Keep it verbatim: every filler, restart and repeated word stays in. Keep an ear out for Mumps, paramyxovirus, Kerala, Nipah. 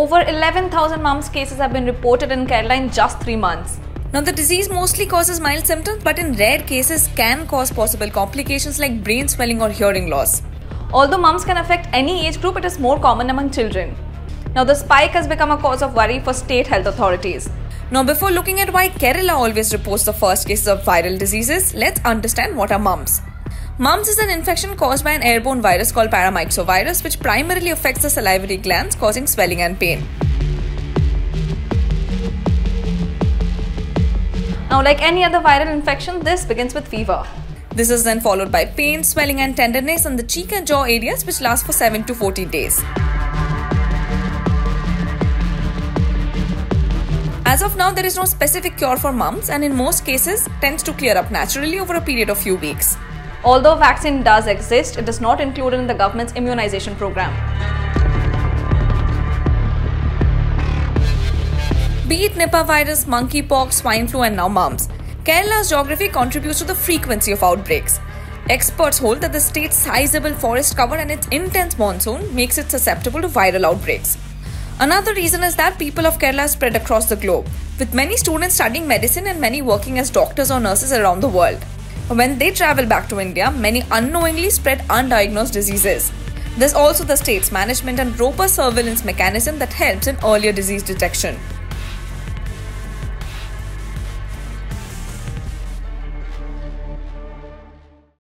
Over eleven thousand mumps cases have been reported in Kerala in just three months. Now, the disease mostly causes mild symptoms, but in rare cases can cause possible complications like brain swelling or hearing loss. Although mumps can affect any age group, it is more common among children. Now, the spike has become a cause of worry for state health authorities. Now, before looking at why Kerala always reports the first cases of viral diseases, let's understand what are mumps. Mumps is an infection caused by an airborne virus called paramyxovirus, which primarily affects the salivary glands, causing swelling and pain. Now, like any other viral infection, this begins with fever. This is then followed by pain, swelling and tenderness in the cheek and jaw areas, which lasts for seven to fourteen days. As of now, there is no specific cure for mumps, and in most cases tends to clear up naturally over a period of few weeks. Although a vaccine does exist, it is not included in the government's immunization program. Be it Nipah virus, monkeypox, swine flu and now mumps, Kerala's geography contributes to the frequency of outbreaks. Experts hold that the state's sizable forest cover and its intense monsoon makes it susceptible to viral outbreaks. Another reason is that people of Kerala spread across the globe, with many students studying medicine and many working as doctors or nurses around the world. When they travel back to India, many unknowingly spread undiagnosed diseases. There's also the state's management and proper surveillance mechanism that helps in earlier disease detection.